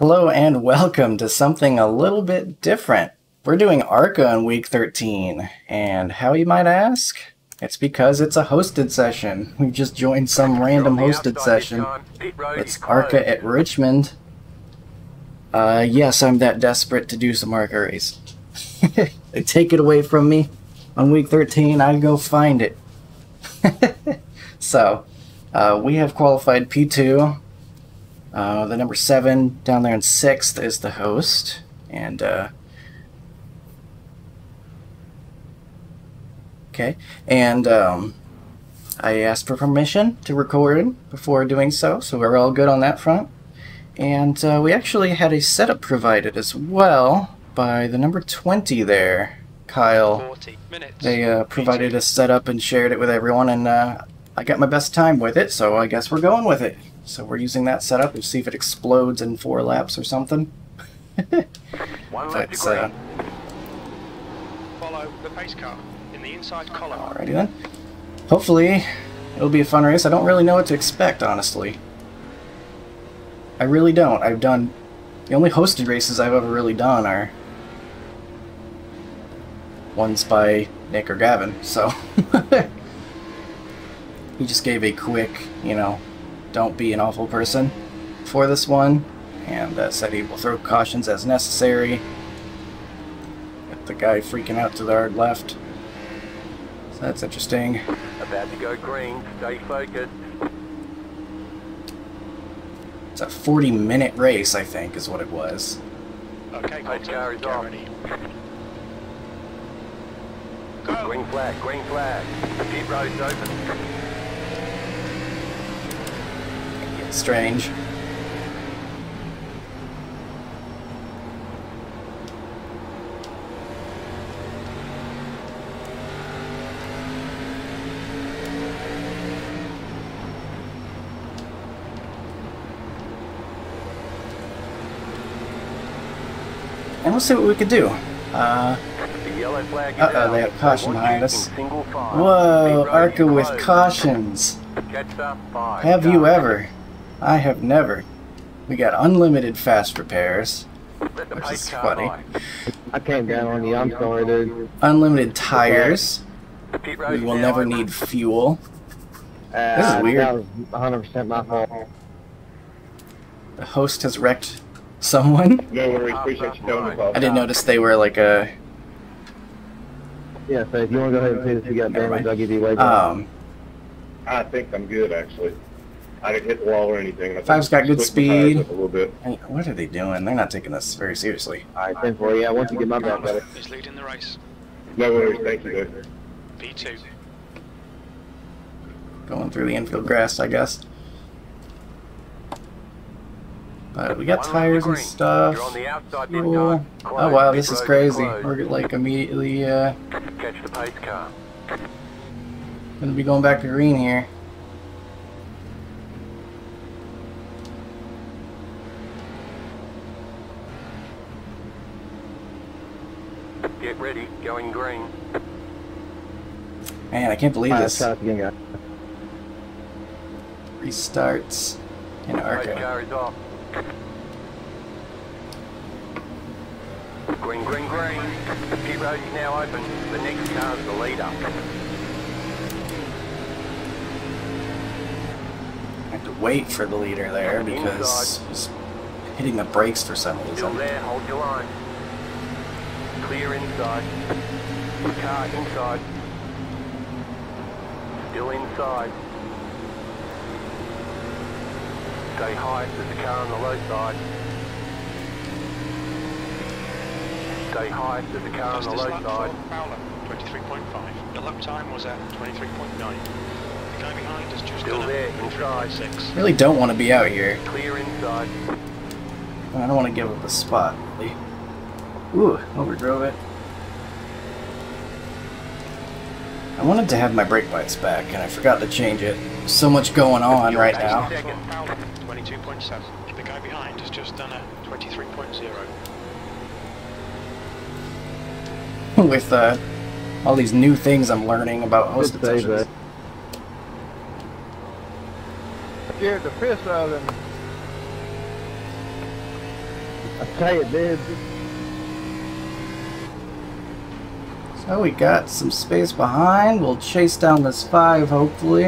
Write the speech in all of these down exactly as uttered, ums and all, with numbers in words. Hello and welcome to something a little bit different. We're doing ARCA in week thirteen, and how you might ask? It's because it's a hosted session. We just joined some random hosted session. It's ARCA at Richmond. Uh, yes, I'm that desperate to do some ARCA race. They take it away from me on week thirteen, I go find it. So, uh, we have qualified P two. Uh, the number seven down there in sixth is the host, and uh, okay. And um, I asked for permission to record before doing so, so we're all good on that front. And uh, we actually had a setup provided as well by the number twenty there, Kyle. They uh, provided a setup and shared it with everyone, and uh, I got my best time with it, so I guess we're going with it. So we're using that setup. We'll see if it explodes in four laps or something. But, uh... Follow the pace car in the inside column. Alrighty then. Hopefully it'll be a fun race. I don't really know what to expect, honestly. I really don't. I've done... The only hosted races I've ever really done are ones by Nick or Gavin, so... He just gave a quick, you know... don't be an awful person for this one, and uh, said he will throw cautions as necessary. Got the guy freaking out to the hard left, so that's interesting. About to go green, stay focused. It's a forty minute race, I think, is what it was. Okay, go car is off. Go. Green flag, green flag. Pit road's open. Strange. And we'll see what we could do. Uh, uh-oh, they have caution behind us. Whoa, ARCA with cautions. Have you ever? I have never. We got unlimited fast repairs, which is funny. I can't get on you, I'm sorry, dude. Unlimited tires. We will never need fuel. Uh, this is weird. That was one hundred percent my fault. The host has wrecked someone? Yeah, we appreciate you doing it. I didn't notice they were like a... Yeah, so if you want to go ahead and see if you got damage, I'll give you way back. Um, I think I'm good, actually. I didn't hit the wall or anything. Five's got good speed. A little bit. Hey, what are they doing? They're not taking this very seriously. All right, for yeah, once you get my back better. He's leading the race. No worries, thank you. P two. Going through the infield grass, I guess. But we got tires and stuff. Cool. Oh wow, this is crazy. We're like immediately uh gonna be going back to green here. Get ready, going green. Man, I can't believe this. Restarts in ARCA. Green, green, green. The pit road is now open. The next car is the leader. I have to wait for the leader there because he's hitting the brakes for some reason. Still there, hold your line. Clear inside. Car inside. Still inside. Stay high to the car on the low side. Stay high to the car on the low side. twenty-three point five. The lap time was at twenty-three point nine. The guy behind is just still there inside. Six. Really don't want to be out here. Clear inside. I don't want to give up the spot, really. Ooh, overdrove it. I wanted to have my brake lights back, and I forgot to change it. There's so much going on right now. twenty-two point seven. The guy behind has just done a twenty-three point zero. With uh, all these new things I'm learning about hosted sessions. Scared the piss out of him. I tell you, dude. So we got some space behind. We'll chase down this five, hopefully.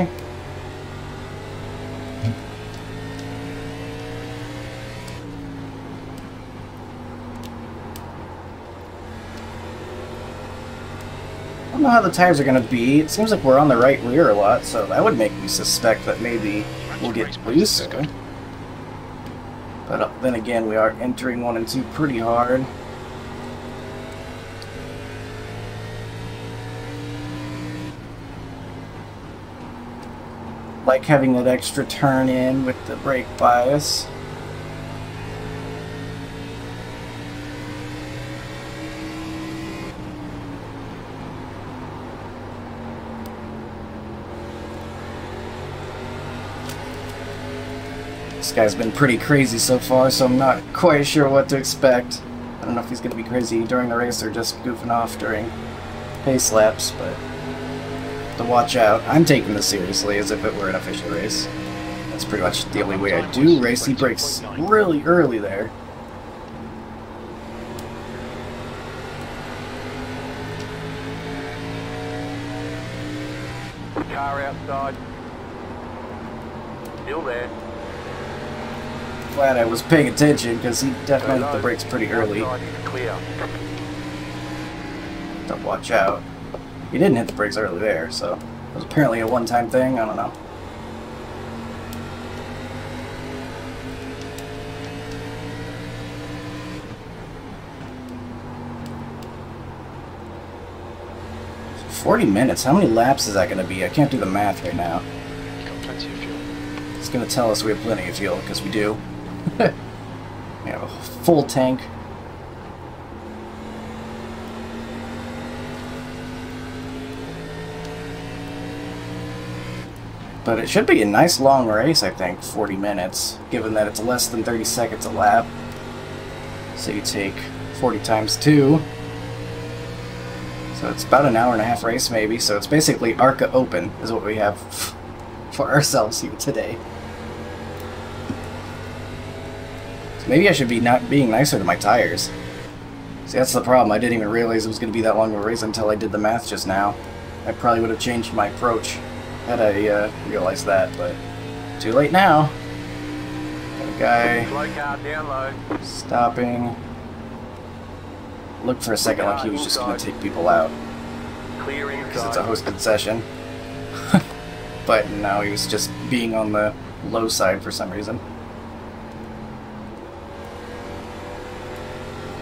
I don't know how the tires are going to be. It seems like we're on the right rear a lot, so that would make me suspect that maybe we'll get looser. But then again, we are entering one and two pretty hard. Like having that extra turn in with the brake bias. This guy's been pretty crazy so far, so I'm not quite sure what to expect. I don't know if he's going to be crazy during the race or just goofing off during pace laps, but to watch out. I'm taking this seriously as if it were an official race. That's pretty much the only way I do race. He breaks really early there. Car outside. Still there. Glad I was paying attention, because he definitely hit the brakes pretty early. Don't watch out. He didn't hit the brakes early there, so it was apparently a one-time thing. I don't know. forty minutes. How many laps is that going to be? I can't do the math right now. It's going to tell us we have plenty of fuel, because we do. We have a full tank. But it should be a nice long race, I think, forty minutes, given that it's less than thirty seconds a lap. So you take forty times two. So it's about an hour and a half race, maybe. So it's basically ARCA Open is what we have for ourselves here today. Maybe I should be not being nicer to my tires. See, that's the problem. I didn't even realize it was going to be that long of a race until I did the math just now. I probably would have changed my approach had I uh, realized that, but too late now. Got a guy low car, down low. Stopping. Looked for a second like he was just going to take people out. Because it's a hosted session. But no, he was just being on the low side for some reason.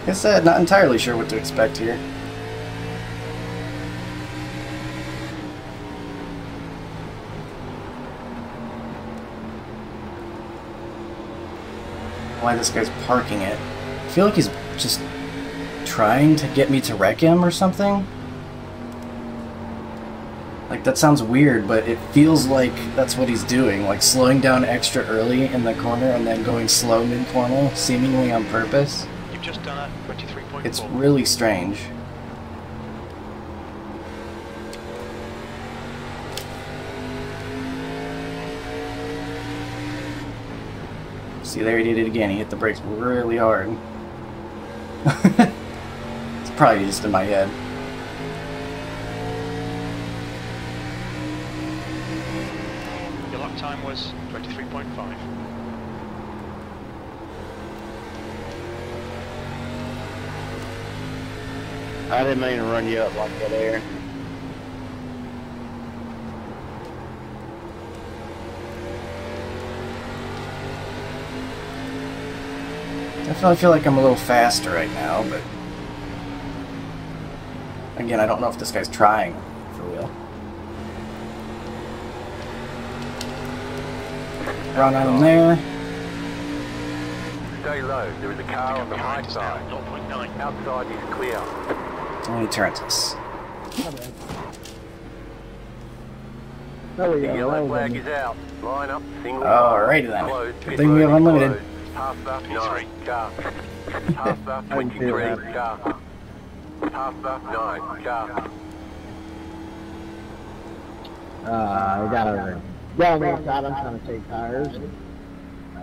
Like I said, not entirely sure what to expect here. Why this guy's parking it. I feel like he's just trying to get me to wreck him or something. Like, that sounds weird, but it feels like that's what he's doing. Like, slowing down extra early in the corner and then going slow mid-corner, seemingly on purpose. You've just done it. twenty-three point four. It's really strange. See, there he did it again. He hit the brakes really hard. It's probably just in my head. Your lap time was twenty-three point five. I didn't mean to run you up like that, Aaron. I feel like I'm a little faster right now, but again, I don't know if this guy's trying for real. Run on him there. Stay low. There is a car on the high side. Outside is clear. And he turns us. There we go. Yellow flag is out. Line up. Single. Alrighty then. Good thing we have unlimited. Half up, nine, car. Half up, twenty-three, car. Half up, nine, car. Ah, uh, we got over. Yeah, we got him trying to take tires.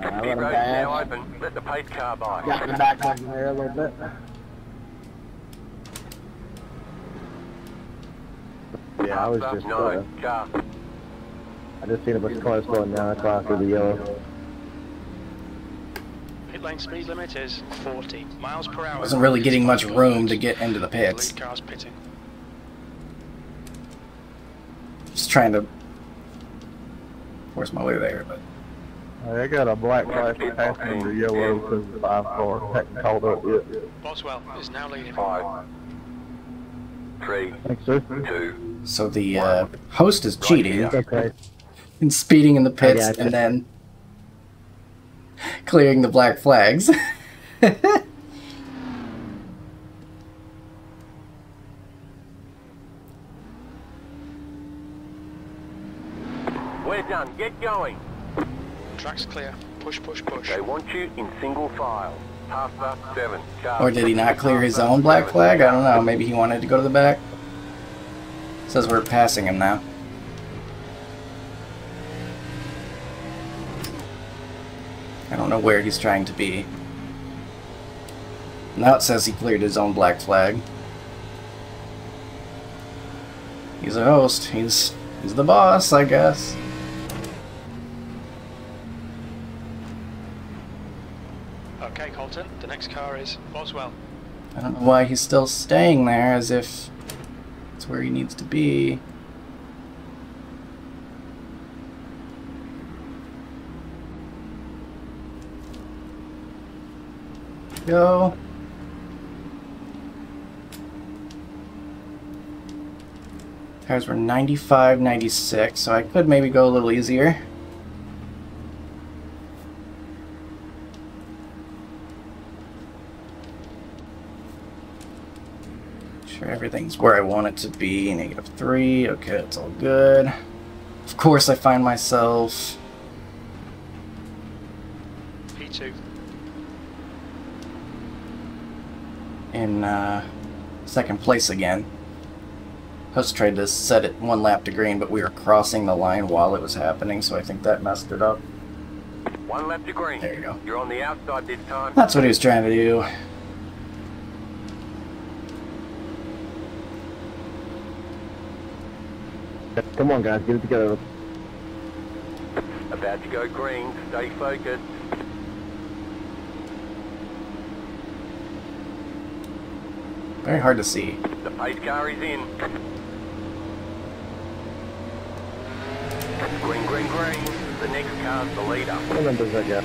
Hickory road is now open. Let the pace car by. Got in the back of there a little bit. Yeah, I was just uh, I just seen a bunch of cars going down across to the yellow. Pit lane speed limit is forty miles per hour. Wasn't really getting much room to get into the pits. Cars pitting. Just trying to force my way there, but they got a black flash passing the yellow because the five car hasn't called up yet. Boswell is now leading. Five, three, so. two. So the uh, host is cheating right, okay. and speeding in the pits, oh, yeah, and then clearing the black flags. We're done. Get going. Track's clear. Push, push, push. They want you in single file. Half past seven. Car. Or did he not clear his own black flag? I don't know. Maybe he wanted to go to the back. It says we're passing him now. I don't know where he's trying to be. Now it says he cleared his own black flag. He's a host. He's he's the boss, I guess. Okay, Colton, the next car is Boswell. I don't know why he's still staying there, as if it's where he needs to be. Go. Tires were ninety-five, ninety-six, so I could maybe go a little easier. Everything's where I want it to be. Negative three. Okay, it's all good. Of course, I find myself P two in uh, second place again. Host tried to set it one lap to green, but we were crossing the line while it was happening, so I think that messed it up. One lap to green. There you go. You're on the outside this time. That's what he was trying to do. Come on, guys, get it together. About to go green. Stay focused. Very hard to see. The pace car is in. Green, green, green. The next car's the leader. What number does that get?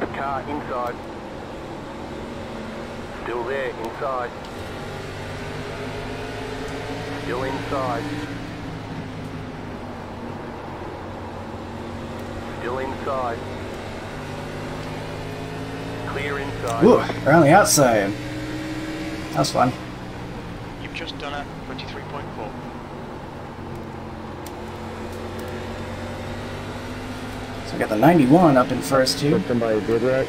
The car inside. Still there, inside. Still inside. Still inside. Clear inside. Ooh, we're on the outside. That was fun. You've just done a twenty-three point four. So we got the ninety-one up in first too. Somebody did that.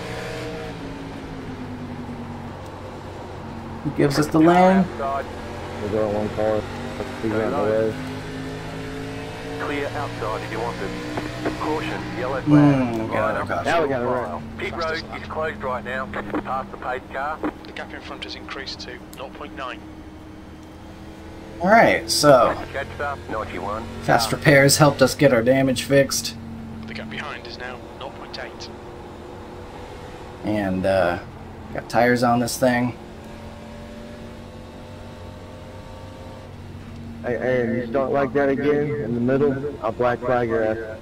Gives us the lane. We'll go one car. Clear outside if you want to. Caution, yellow flag. Mm, right now we got a row. Pit road is closed right now. Past the paid car. The gap in front is increased to zero point nine. Alright, so fast repairs helped us get our damage fixed. The gap behind is now zero point eight. And uh, got tires on this thing. Hey, Aaron, you start like that again, in the middle, I'll black flag your ass.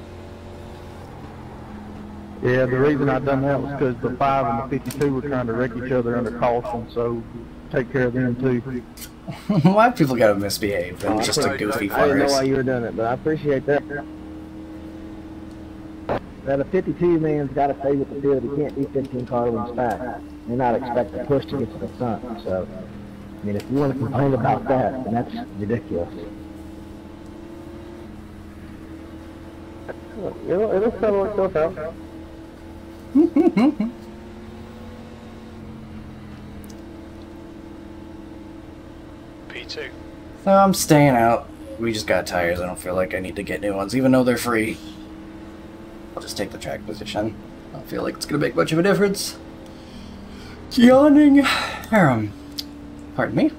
Yeah, the reason I done that was because the five and the fifty-two were trying to wreck each other under caution, so take care of them too. Why people gotta misbehave? That's just a goofy virus. I didn't know why you were doing it, but I appreciate that. Now the fifty-two man's gotta stay with the field, he can't be fifteen cars on his back. You're not expecting a push to get to the front, so. I mean, if you want to complain about that, then that's ridiculous. It'll, it'll settle itself out. P two. So I'm staying out. We just got tires. I don't feel like I need to get new ones, even though they're free. I'll just take the track position. I don't feel like it's going to make much of a difference. Yawning. Um, pardon me.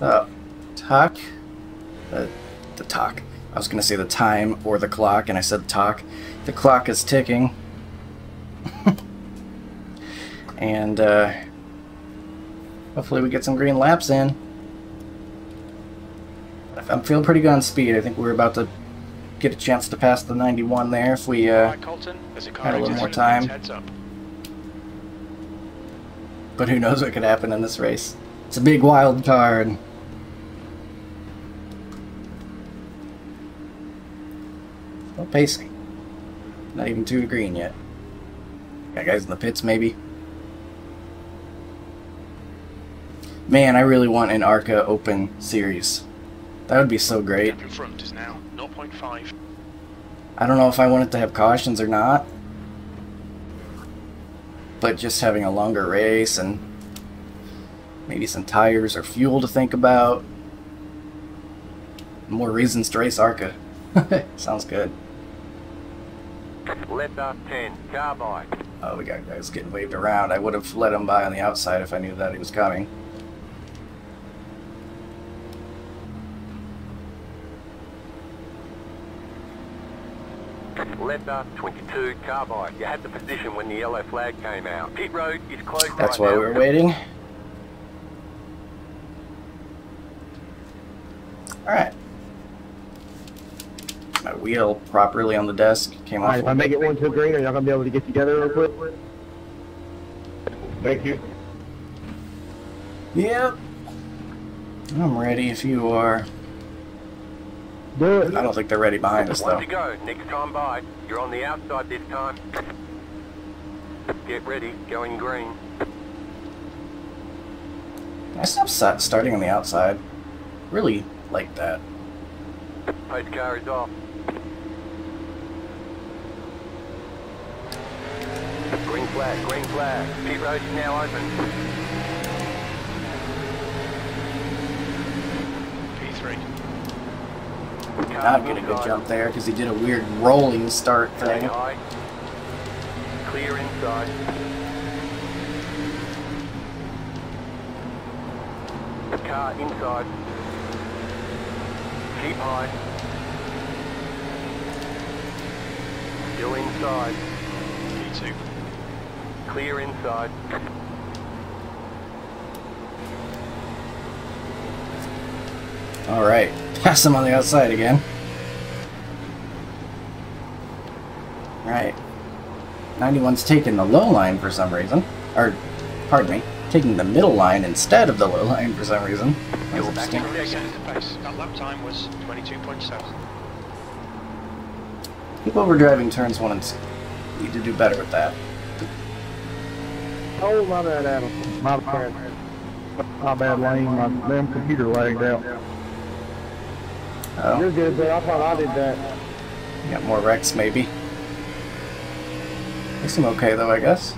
So, talk. The, the talk. I was going to say the time or the clock, and I said talk. The clock is ticking. And, uh, hopefully we get some green laps in. I'm feeling pretty good on speed. I think we're about to get a chance to pass the ninety-one there if we uh, had a little more time. But who knows what could happen in this race. It's a big wild card. Still pacing. Not even two to green yet. Got guys in the pits maybe. Man, I really want an ARCA Open Series. That would be so great. Gap in front is now zero point five. I don't know if I want it to have cautions or not, but just having a longer race and maybe some tires or fuel to think about. More reasons to race ARCA. Sounds good. Left off ten, carbide. Oh, we got guys getting waved around. I would have let him by on the outside if I knew that he was coming. Left up twenty-two, carbide. You had the position when the yellow flag came out. Pit road is closed. That's right why now. We were waiting. Alright. My wheel properly on the desk came off. Alright, if I make it one to green, are y'all gonna be able to get together real quick? Thank you. Yep. I'm ready if you are. Do it. I don't think they're ready behind us, though. One to go. Next time by. You're on the outside this time. Get ready. Going green. I stop starting on the outside. Really like that. Post car is off. Green flag. Green flag. Pit road is now open. Not get a good jump there because he did a weird rolling start thing. Clear inside. The car inside. Keep high. Still inside. P two. Clear inside. All right. Pass him on the outside again. Right. ninety-one's taking the low line for some reason. Or, pardon me, taking the middle line instead of the low line for some reason. That was interesting. That lap time was twenty-two point seven. Keep overdriving turns one and two. Need to do better with that. Oh, my bad, Adam. My bad. My bad, Lane. My damn computer lagged out. Oh. You're good, but I thought I did that. Got more wrecks, maybe. They seem okay, though, I guess.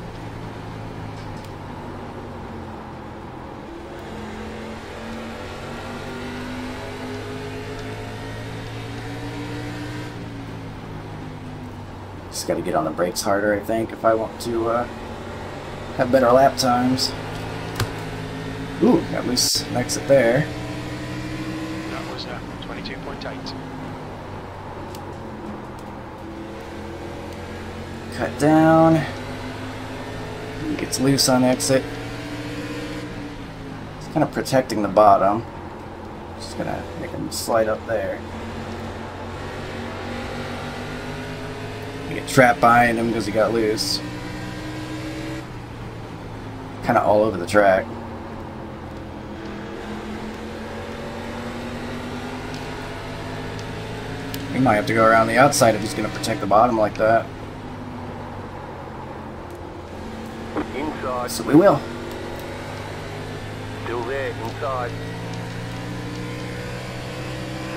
Just gotta get on the brakes harder, I think, if I want to uh, have better lap times. Ooh, got loose an exit there. That was uh, twenty-two point eight. Cut down. He gets loose on exit. It's kind of protecting the bottom. Just gonna make him slide up there. You get trapped behind him because he got loose. Kind of all over the track. He might have to go around the outside if he's going to protect the bottom like that. Inside. So we will. Still there, inside.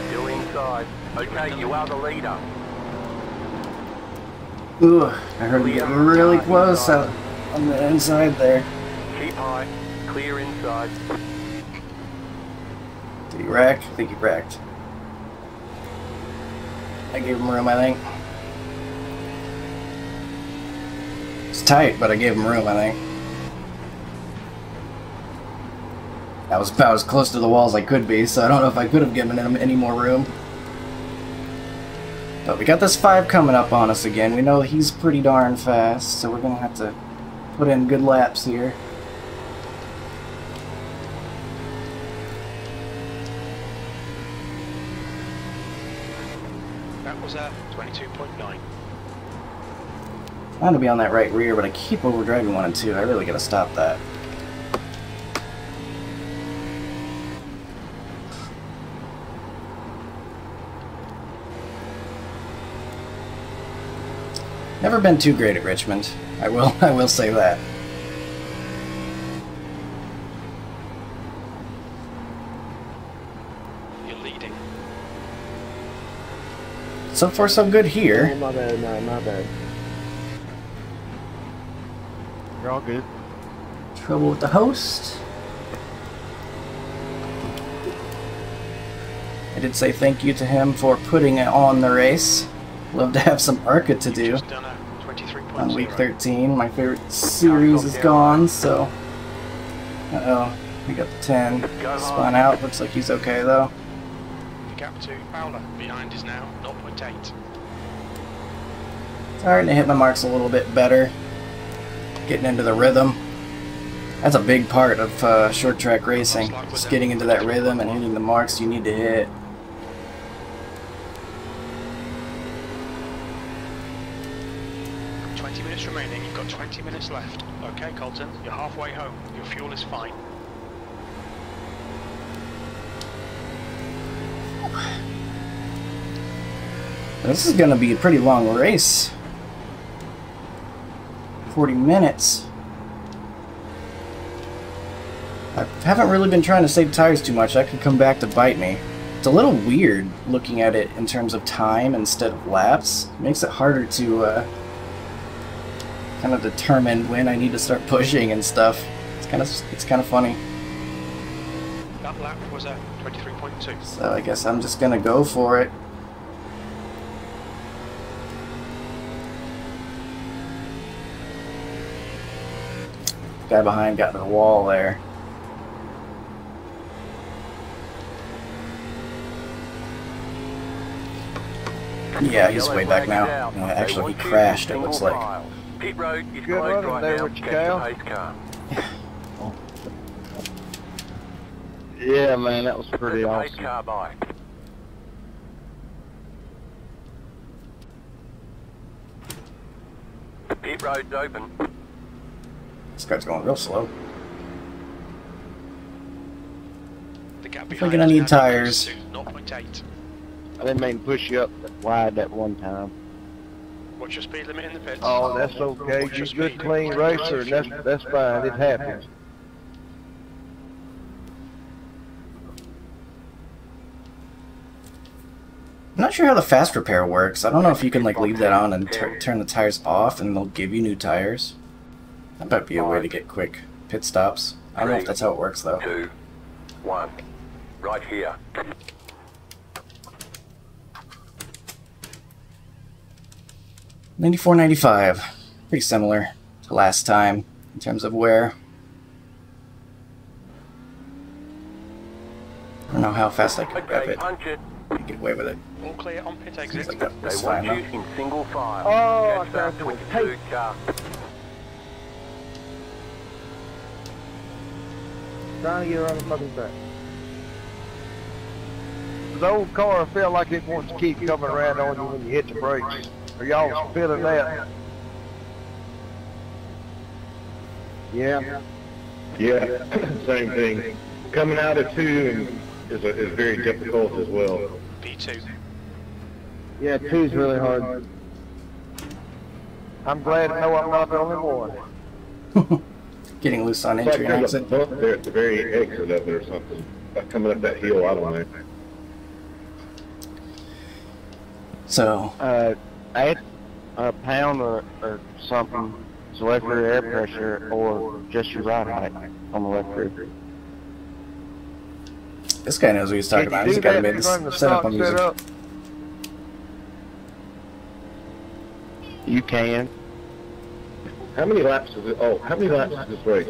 Still inside. Okay, you are the leader. Ooh, I heard him get really close out on the inside there. Keep high. clear inside. Did he wreck? I think he wrecked. I gave him room, I think. It's tight, but I gave him room, I think. I was, I was close to the wall as I could be, so I don't know if I could have given him any more room. But we got this five coming up on us again. We know he's pretty darn fast, so we're going to have to put in good laps here. That was at twenty-two point nine. I'm going to be on that right rear, but I keep overdriving one and two. I really got to stop that. Never been too great at Richmond. I will I will say that. You're leading. So far so good here. Oh, my bad, no, my bad. You're all good. Trouble with the host. I did say thank you to him for putting it on the race. Love to have some ARCA to do on week thirteen. My favorite series is gone, so... Uh-oh. We got the ten. Spun out. Looks like he's okay, though. The gap to Fowler behind is now zero point eight. Starting to hit my marks a little bit better. Getting into the rhythm. That's a big part of uh, short track racing. Just getting into that rhythm and hitting the marks you need to hit. twenty minutes remaining, you've got twenty minutes left. Okay, Colton, you're halfway home. Your fuel is fine. This is gonna be a pretty long race. forty minutes. I haven't really been trying to save tires too much. That could come back to bite me. It's a little weird looking at it in terms of time instead of laps. It makes it harder to, uh, kind of determined when I need to start pushing and stuff. It's kind of it's kind of funny. That lap was at twenty-three point two. So I guess I'm just gonna go for it. Guy behind got to the wall there. Yeah, he's way back now. Uh, actually, he crashed. It looks like. Pit road is closed right now. Catch the pace car. Yeah, man, that was pretty awesome. Pace car by. Pit road's open. This guy's going real slow. I'm thinking I need tires. zero point eight. I didn't mean push you up that wide that one time. What's your speed limit in the pits? Oh, that's okay. She's a good, clean racer, and that's, that's fine. It happens. I'm not sure how the fast repair works. I don't know if you can, like, leave that on and turn the tires off, and they'll give you new tires. That might be a way to get quick pit stops. I don't know if that's how it works, though. Two, one, right here. ninety-four ninety-five, pretty similar to last time in terms of wear. I don't know how fast I can grab it. I can get away with it. All clear on pit exit. Like that was fine, though. Oh, I found it. Trying to get around the fucking back. The old car felt like it wants to keep coming around on you when you hit the brakes. Are y'all feeling that? Yeah. Yeah, same thing. Coming out of two is, a, is very difficult as well. B two. Yeah, two's really hard. I'm glad to know I'm not the only one. Getting loose on entry and exit. There's a bump there at the very exit of it or something. Coming up that hill, I don't know. So... Uh, I had a pound or, or something, the left rear air pressure or just your rod height on the left rear. This guy knows what he's talking about. He's got to make this setup on music. You can. How many laps is it? Oh, how many laps is this race?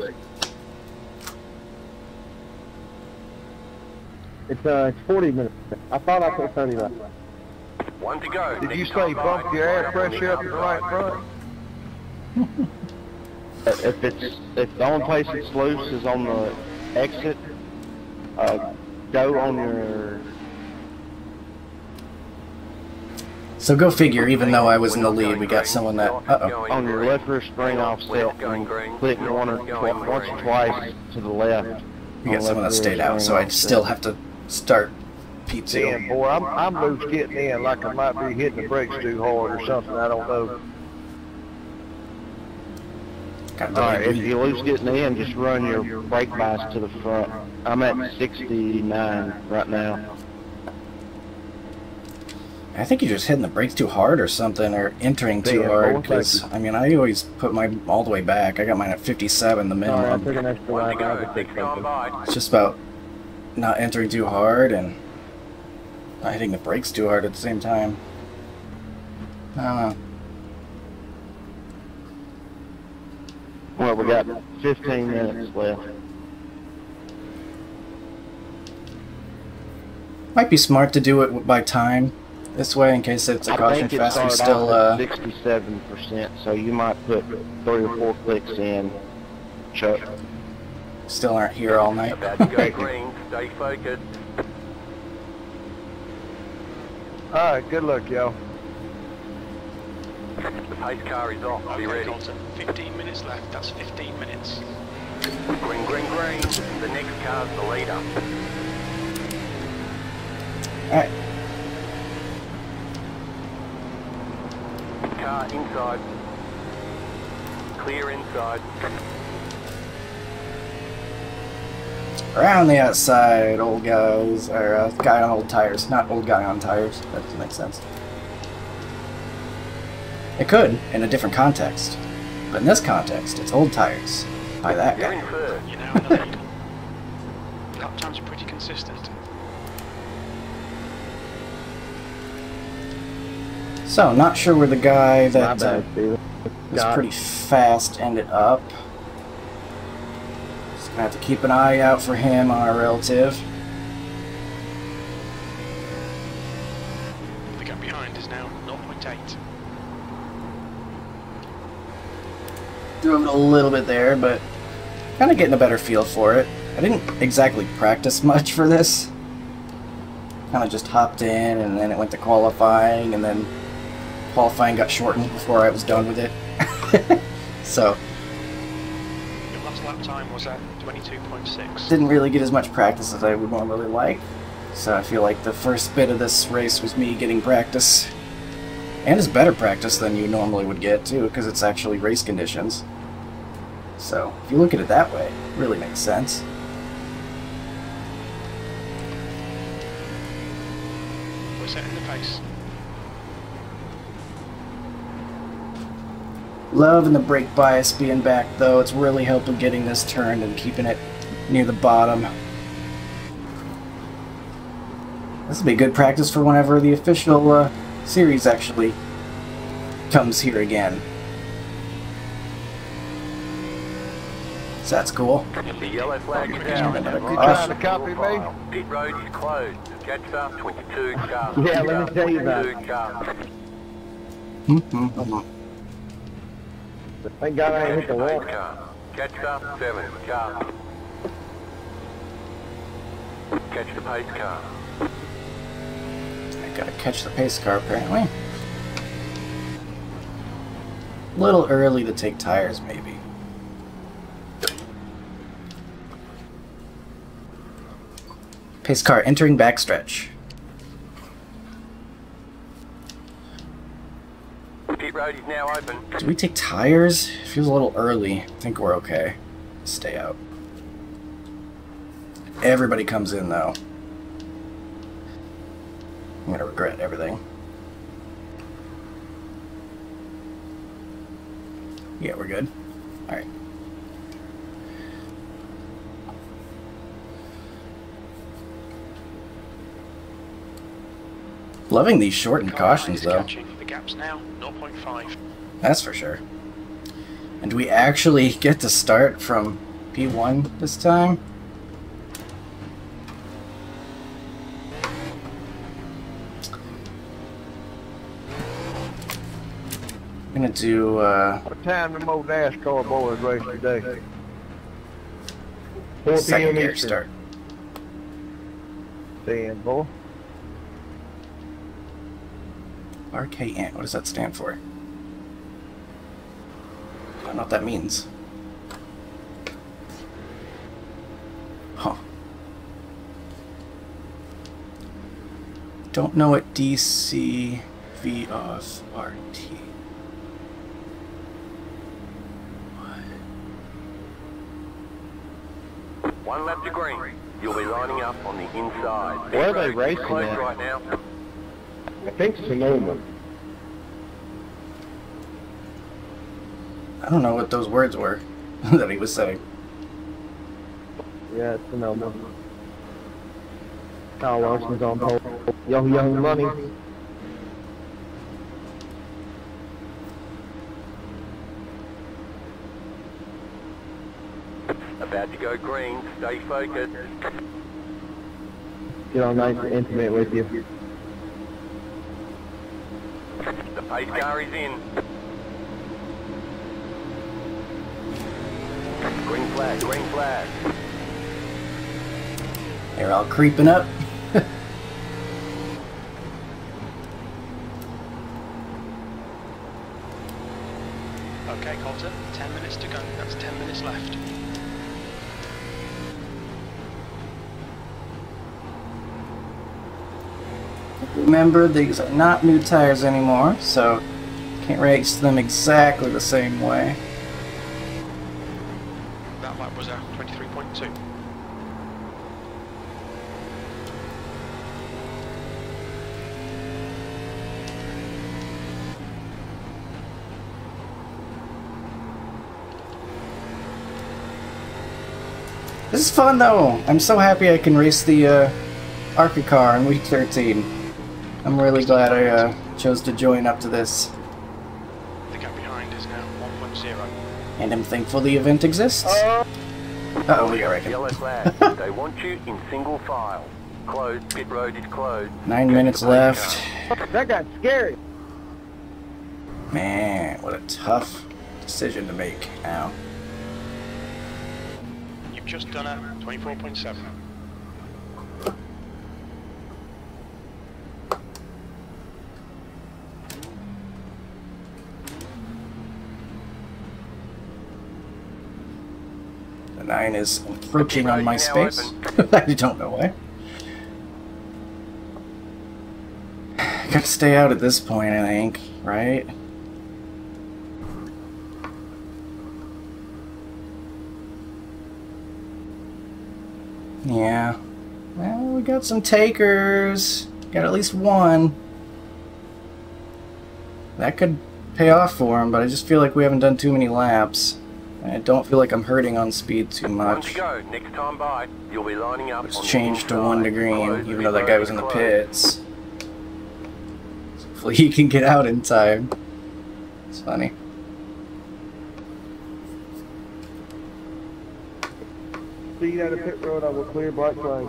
It's uh, it's forty minutes. I thought I put thirty laps. One to go. Did you say bump your air pressure up the right front? If it's if the only place it's loose is on the exit, uh, go on your. So go figure. Even though I was in the lead, we got someone that uh-oh. on your left rear spring offset and click one or tw once or twice to the left. We got someone that stayed out, so I'd still have to start. P two. Yeah, boy, I'm I'm loose getting in like I might be hitting the brakes too hard or something. I don't know. Alright, if you lose getting in, just run your brake bias to the front. I'm at sixty-nine right now. I think you're just hitting the brakes too hard or something, or entering too hard, because, I mean, I always put mine all the way back. I got mine at fifty-seven, the minimum. Alright, I took an extra line. I could take something. It's just about not entering too hard and not hitting the brakes too hard at the same time. I don't know. Well, we got fifteen minutes left. Might be smart to do it by time this way in case it's a caution fast. We still uh sixty-seven percent, so you might put three or four clicks in. Chuck, still aren't here all night. About to go green. Stay focused. All right, good luck, y'all. The pace car is off. Be ready. fifteen minutes left. That's fifteen minutes. Green, green, green. The next car's the leader. All right. Car inside. Clear inside. Around the outside, old guys, or uh, guy on old tires. Not old guy on tires. That doesn't make sense. It could, in a different context. But in this context, it's old tires. By that guy. You know, in the lead. Lap times are pretty consistent. So, not sure where the guy that uh, was pretty fast ended up. I have to keep an eye out for him on our relative. The gap behind is now zero point eight. Doing a little bit there, but kind of getting a better feel for it. I didn't exactly practice much for this. Kind of just hopped in, and then it went to qualifying, and then qualifying got shortened before I was done with it. So. Lap time was at twenty-two point six. Didn't really get as much practice as I would normally like, so I feel like the first bit of this race was me getting practice, and it's better practice than you normally would get too, because it's actually race conditions. So if you look at it that way, it really makes sense. We're setting the pace. Loving the brake bias being back, though. It's really helping getting this turned and keeping it near the bottom. This will be good practice for whenever the official uh, series actually comes here again. So that's cool. The yellow flag is down. Are you trying to copy me? Pit road is closed. Catch up twenty-two cars. Yeah, let me tell you about it. Mm-hmm. Hold on. Thank God I hit the wall. Catch up, seven, car. Catch the pace car. I gotta catch the pace car, apparently. A little early to take tires, maybe. Pace car entering backstretch. Road is now open. Do we take tires? It feels a little early. I think we're okay. Stay out. Everybody comes in, though. I'm going to regret everything. Yeah, we're good. All right. Loving these shortened cautions, though. The gap's now zero point five. That's for sure. And do we actually get to start from P one this time? I'm gonna do. Uh, what time them old NASCAR boys race today? four P M Eastern. Start. Stand for. R K N. What does that stand for? I don't know what that means. Huh. Don't know what D C V O F R T. What? One lap to green. You'll be lining up on the inside. Where are they racing at? Right now? I think Sonoma. I don't know what those words were that he was saying. Yeah, it's Sonoma. Kyle Larson's on pole. Yo, young money. About to go green. Stay focused. Get all nice and intimate with you. The pace car is in. Green flag, green flag. They're all creeping up. Okay, Colton, ten minutes to go. That's ten minutes left. Remember, these are not new tires anymore, so can't race them exactly the same way. That lap was at twenty-three point two. This is fun though. I'm so happy I can race the uh, ARCA car in week thirteen. I'm really glad I uh, chose to join up to this. The gap behind is now one point zero. And I'm thankful the event exists. Uh oh, we got wrecked. Yellow flag. They want you in single file. Closed. Pit road is closed. Nine Get minutes left. Car. That got scary. Man, what a tough decision to make now. You've just done it. twenty-four point seven. Nine is approaching on my space. I don't know why. Gotta stay out at this point, I think, right? Yeah. Well, we got some takers. Got at least one. That could pay off for him, but I just feel like we haven't done too many laps. I don't feel like I'm hurting on speed too much. Go. Next time by, you'll be lining up. It's on changed to one to green, close, even though that guy was in the pits. So hopefully he can get out in time. It's funny. Speed out of pit road, I will clear black flag.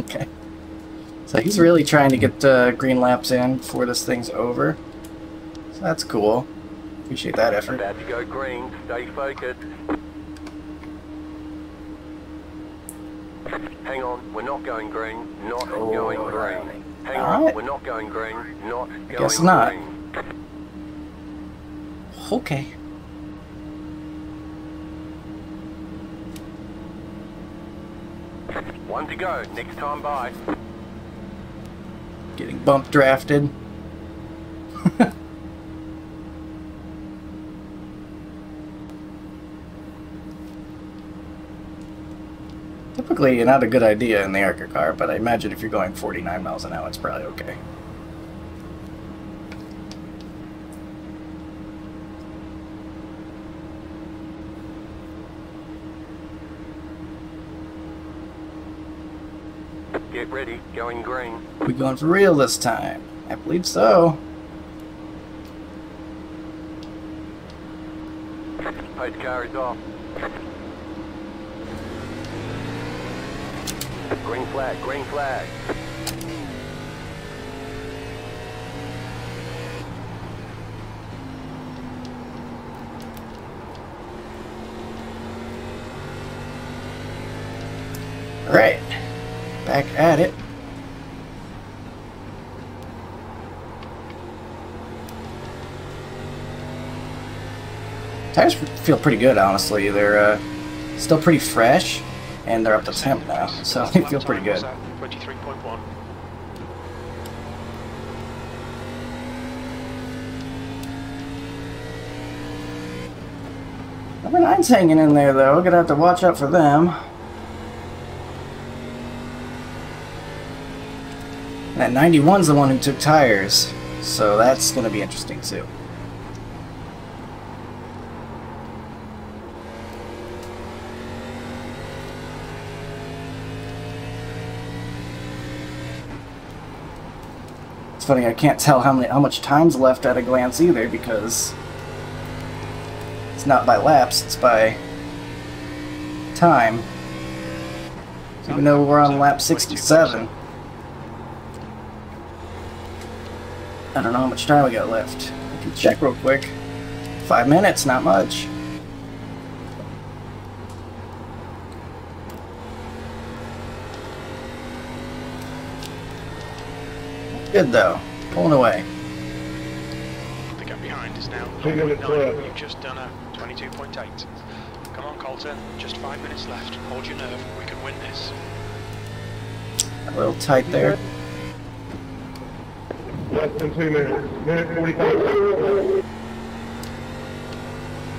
Okay. So he's really trying to get uh, green laps in before this thing's over. So that's cool. Appreciate that effort. About to go green. Stay focused. Hang on, we're not going green. Not oh, going green. Hang on, we're not going green. Not I going guess not. Green. Okay. One to go. Next time by. Getting bump drafted. Typically, not a good idea in the ARCA car, but I imagine if you're going forty-nine miles an hour, it's probably okay. Get ready, going green. We going for real this time? I believe so. Paid car is off. Green flag, green flag. All right, back at it. Tires feel pretty good, honestly. They're uh, still pretty fresh, and they're up to temp now, so they feel pretty good. twenty-three point one. Number nine's hanging in there, though. We're gonna have to watch out for them. That ninety-one's the one who took tires, so that's going to be interesting too. It's funny, I can't tell how many how much time's left at a glance either, because it's not by laps, it's by time. So even though we're on lap sixty-seven. I don't know how much time we got left. I can check real quick. Five minutes, not much. Good though. Pulling away. The gap behind is now nine point nine. You've just done a twenty-two point eight. Come on, Colton. Just five minutes left. Hold your nerve. We can win this. A little tight there. Less than two minutes. minute forty-five.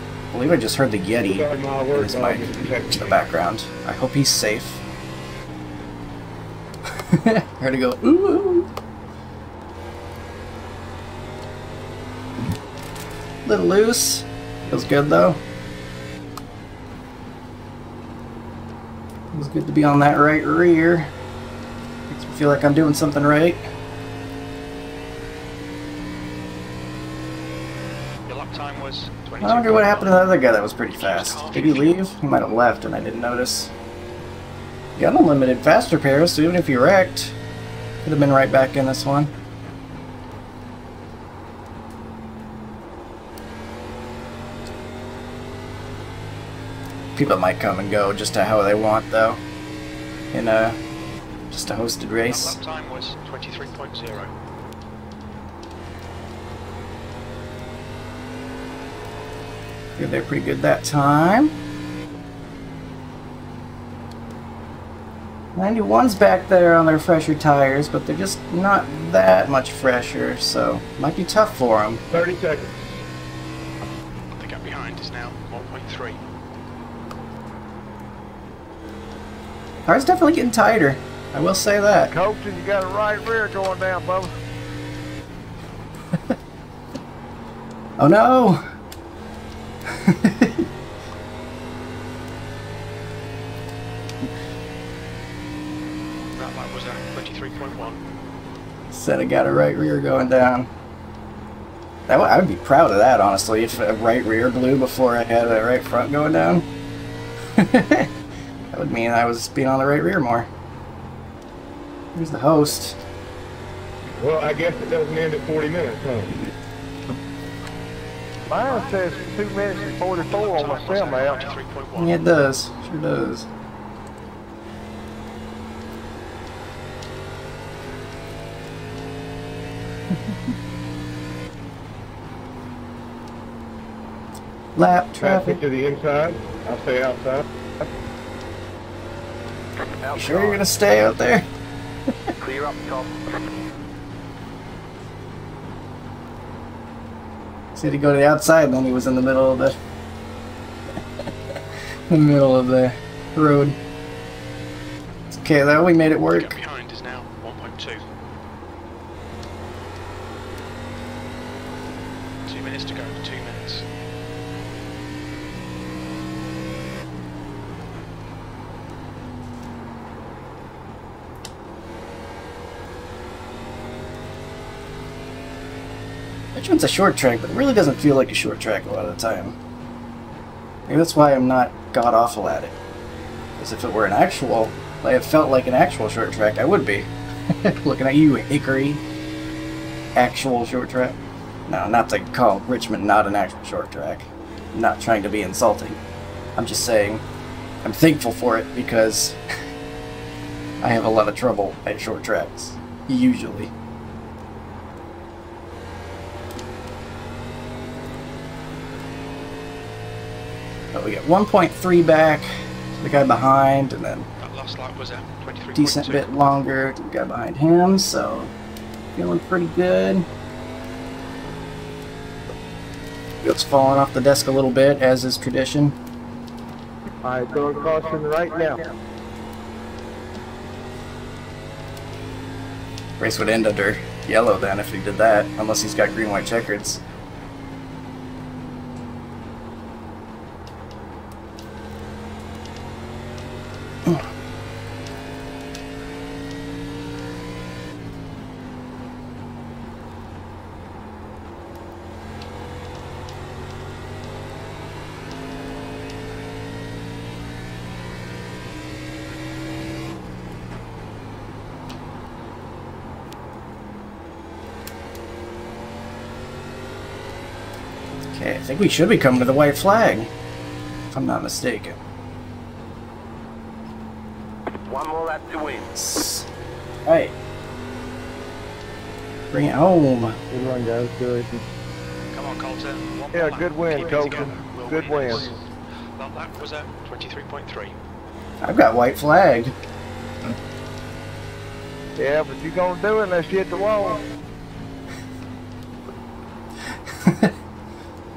I believe I just heard the Yeti in his mic in the background. I hope he's safe. I heard it go, ooh! A little loose. Feels good though. Feels good to be on that right rear. Makes me feel like I'm doing something right. I wonder what happened to the other guy that was pretty fast. Did he leave? He might have left and I didn't notice. Got unlimited fast repairs, so even if he wrecked, could have been right back in this one. People might come and go just to how they want, though. In a, just a hosted race. Lap time was twenty-three point zero. They're pretty good that time. ninety-one's back there on their fresher tires, but they're just not that much fresher, so might be tough for them. thirty seconds. The gap behind is now one point three. Cars definitely getting tighter. I will say that. Colton, you got a right rear going down, Bubba. Oh no! That line was at twenty-three point one. Said I got a right rear going down. That I would be proud of that, honestly, if a right rear blew before I had a right front going down. That would mean I was being on the right rear more. Here's the host. Well, I guess it doesn't end at forty minutes, huh? Byron says two minutes and forty-four on my cell now. Yeah, it does. Sure does. Lap traffic to the inside. I'll stay outside. You sure you're gonna stay out there? Clear up, top. Said he'd go to the outside, and then he was in the middle of the, the middle of the road. It's okay though, we made it work. The gap behind is now one point two. Two minutes to go. Two minutes. Richmond's a short track, but it really doesn't feel like a short track a lot of the time. Maybe that's why I'm not god-awful at it. Because if it were an actual, like it felt like an actual short track, I would be. Looking at you, Hickory. Actual short track? No, not to call Richmond not an actual short track. I'm not trying to be insulting. I'm just saying I'm thankful for it because I have a lot of trouble at short tracks, usually. But we got one point three back, the guy behind, and then that last lap was a decent bit longer to the guy behind him, so feeling pretty good. It's falling off the desk a little bit, as is tradition. I go to caution right now. Race would end under yellow then if he did that, unless he's got green-white checkers. Okay, I think we should be coming to the white flag, if I'm not mistaken. One more lap to win. Right. Bring it home. Good run, guys. Good. Come on, Colton. One yeah, good win, Keep Colton. We'll good win. That lap was at twenty-three point three. I've got white flagged. Yeah, but you gonna do it unless you hit the wall.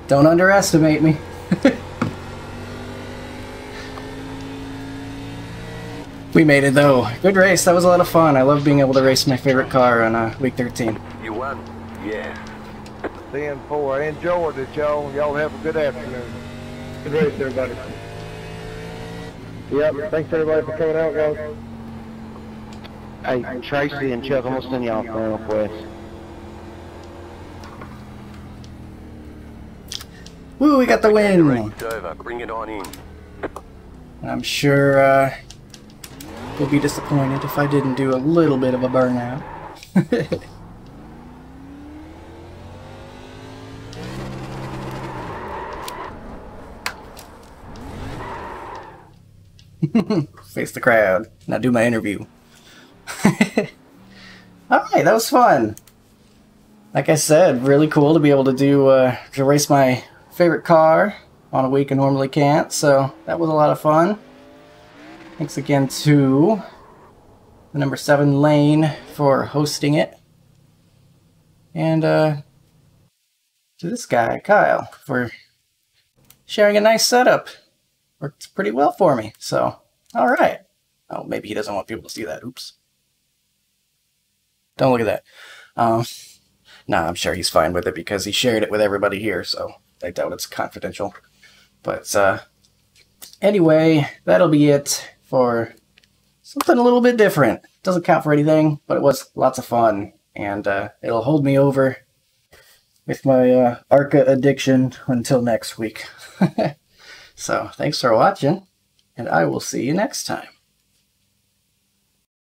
Don't underestimate me. We made it though. Good race. That was a lot of fun. I love being able to race my favorite car on uh, week thirteen. You won. Yeah. ten four. I enjoyed it, y'all. Y'all have a good afternoon. Good race, everybody. Yep. Thanks everybody for coming out, guys. Hey, Tracy and Chuck, I'm gonna send y'all for Northwest. Woo, we got the win! Bring it on in. I'm sure uh, we'll be disappointed if I didn't do a little bit of a burnout. Face the crowd. Now do my interview. Alright, that was fun. Like I said, really cool to be able to do uh, to race my favorite car on a week I normally can't, so that was a lot of fun. Thanks again to the number seven Lane for hosting it, and uh, to this guy Kyle for sharing a nice setup. Worked pretty well for me, so alright. Oh, maybe he doesn't want people to see that. Oops. Don't look at that. Um, nah, I'm sure he's fine with it because he shared it with everybody here, so I doubt it's confidential. But uh, anyway, that'll be it for something a little bit different. Doesn't count for anything, but it was lots of fun. And uh, it'll hold me over with my uh, ARCA addiction until next week. So thanks for watching, and I will see you next time.